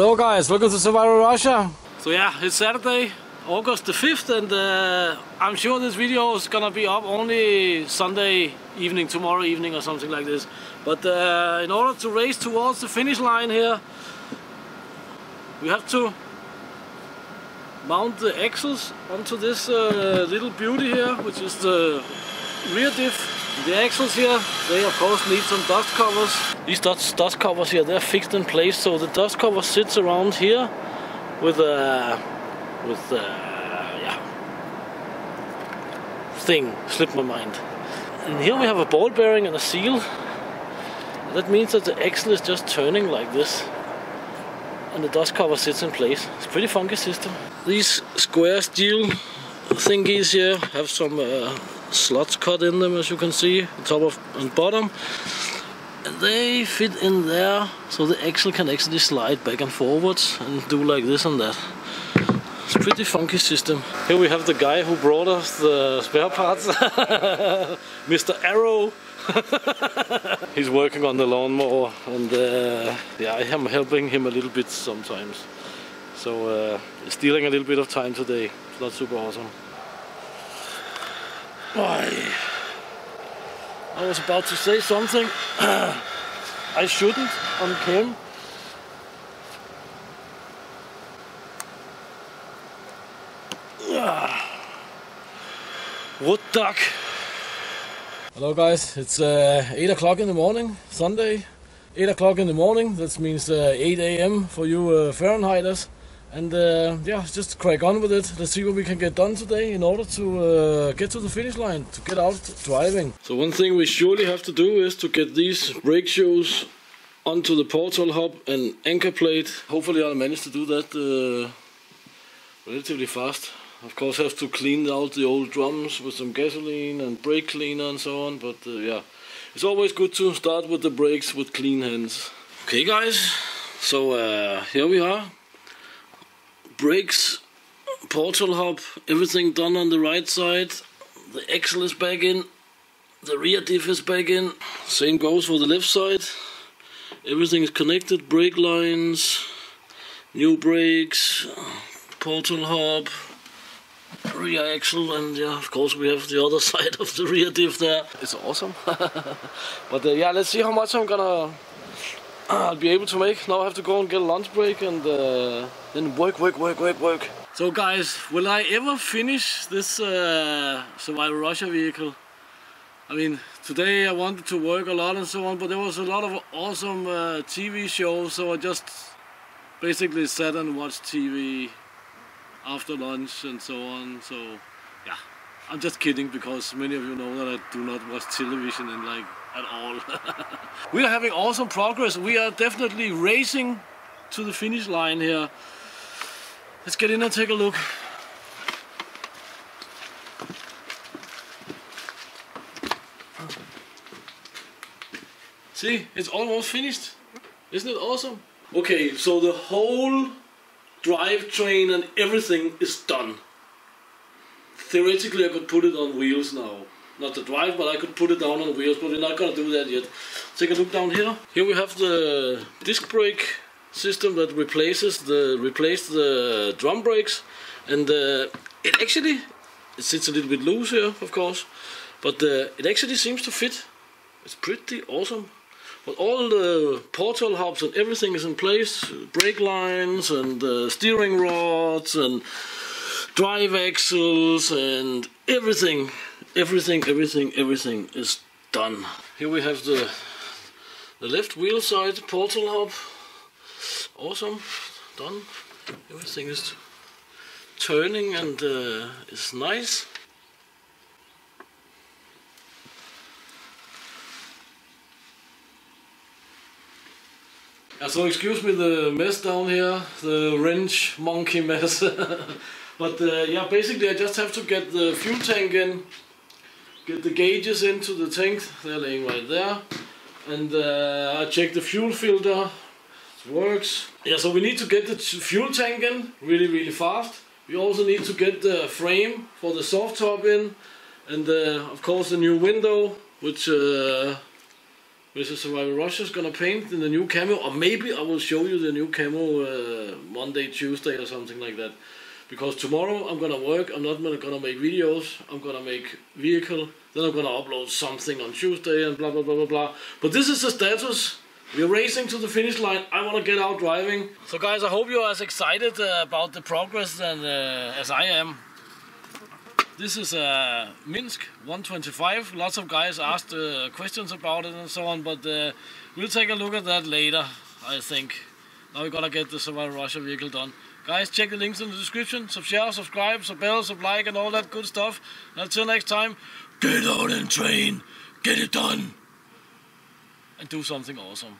Hello guys, welcome to Survival Russia. So yeah, it's Saturday, August the 5th, and I'm sure this video is gonna be up only Sunday evening, tomorrow evening or something like this. But in order to race towards the finish line here, we have to mount the axles onto this little beauty here, which is the rear diff. The axles here, they of course need some dust covers. These dust covers here, they're fixed in place, so the dust cover sits around here with a thing, slipped my mind. And here we have a ball bearing and a seal. That means that the axle is just turning like this, and the dust cover sits in place. It's a pretty funky system. These square steel thingies here have some slots cut in them, as you can see, top of and bottom, and they fit in there so the axle can actually slide back and forwards and do like this and that. It's a pretty funky system. Here we have the guy who brought us the spare parts, Mr. Arrow. He's working on the lawnmower, and yeah, I am helping him a little bit sometimes, so it's stealing a little bit of time today. It's not super awesome. I was about to say something I shouldn't on cam. Wood duck. Hello guys, it's 8 o'clock in the morning, Sunday, 8 o'clock in the morning. That means 8 a.m. for you Fahrenheiters. And yeah, just crack on with it. Let's see what we can get done today in order to get to the finish line, to get out driving. So one thing we surely have to do is to get these brake shoes onto the portal hub and anchor plate. Hopefully I'll manage to do that relatively fast. Of course have to clean out the old drums with some gasoline and brake cleaner and so on. But yeah, it's always good to start with the brakes with clean hands. Okay guys, so here we are. Brakes, portal hub, everything done on the right side. The axle is back in, the rear diff is back in. Same goes for the left side. Everything is connected, brake lines, new brakes, portal hub, rear axle, and yeah, of course we have the other side of the rear diff there. It's awesome. But yeah, let's see how much I'm gonna I'll be able to make. Now I have to go and get a lunch break and then work. So guys, will I ever finish this Survival Russia vehicle? I mean, today I wanted to work a lot and so on, but there was a lot of awesome TV shows, so I just basically sat and watched TV after lunch and so on. So yeah, I'm just kidding, because many of you know that I do not watch television and like at all. We are having awesome progress. We are definitely racing to the finish line here. Let's get in and take a look. See, it's almost finished. Isn't it awesome? Okay, so the whole drivetrain and everything is done. Theoretically I could put it on wheels now. Not the drive, but I could put it down on the wheels, but we're not gonna do that yet. Take a look down here. Here we have the disc brake system that replaced the drum brakes, and it actually, it sits a little bit loose here, of course, but it actually seems to fit. It's pretty awesome. But all the portal hubs and everything is in place. Brake lines and steering rods and drive axles and everything. Everything is done. Here we have the left wheel side portal hub. Awesome, done. Everything is turning and it's nice. Yeah, so excuse me the mess down here, the wrench monkey mess. But yeah, basically I just have to get the fuel tank in. Get the gauges into the tank, they're laying right there, and I check the fuel filter, it works. Yeah, so we need to get the fuel tank in really fast. We also need to get the frame for the soft top in, and of course the new window, which Mr. Survival Russia is gonna paint in the new camo, or maybe I will show you the new camo Monday, Tuesday or something like that. Because tomorrow I'm gonna work, I'm not gonna make videos, I'm gonna make vehicle, then I'm gonna upload something on Tuesday and blah blah blah blah blah. But this is the status. We're racing to the finish line. I want to get out driving. So guys, I hope you're as excited about the progress and, as I am. This is Minsk 125. Lots of guys asked questions about it and so on, but we'll take a look at that later, I think. Now we're gonna get the Survival Russia vehicle done. Guys, check the links in the description. Share, subscribe, bell, like and all that good stuff. And until next time, get out and train. Get it done. And do something awesome.